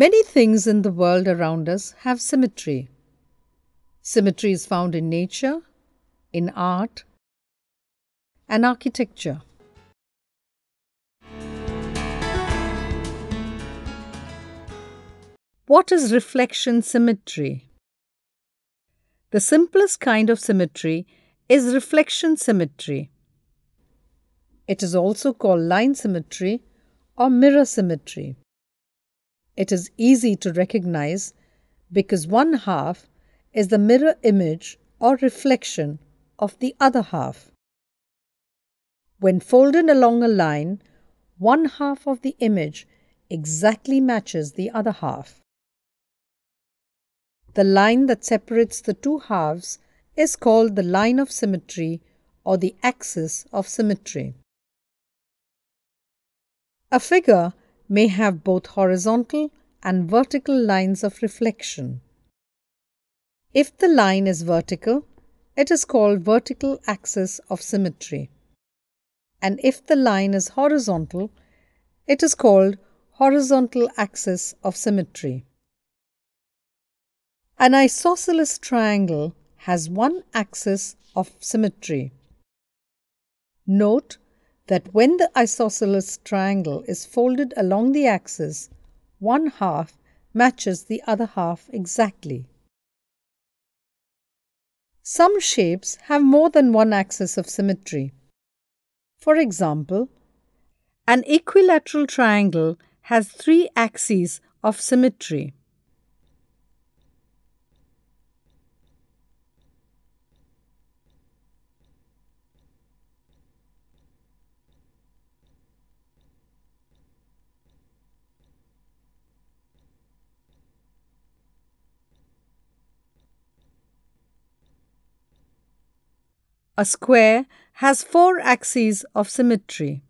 Many things in the world around us have symmetry. Symmetry is found in nature, in art, and architecture. What is reflection symmetry? The simplest kind of symmetry is reflection symmetry. It is also called line symmetry or mirror symmetry. It is easy to recognize because one half is the mirror image or reflection of the other half. When folded along a line, one half of the image exactly matches the other half. The line that separates the two halves is called the line of symmetry or the axis of symmetry. A figure may have both horizontal and vertical lines of reflection. If the line is vertical, it is called vertical axis of symmetry. And if the line is horizontal, it is called horizontal axis of symmetry. An isosceles triangle has one axis of symmetry. Note that when the isosceles triangle is folded along the axis, one half matches the other half exactly. Some shapes have more than one axis of symmetry. For example, an equilateral triangle has three axes of symmetry. A square has four axes of symmetry.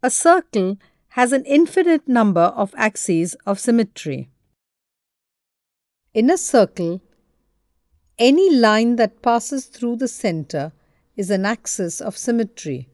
A circle has an infinite number of axes of symmetry. In a circle, any line that passes through the center is an axis of symmetry.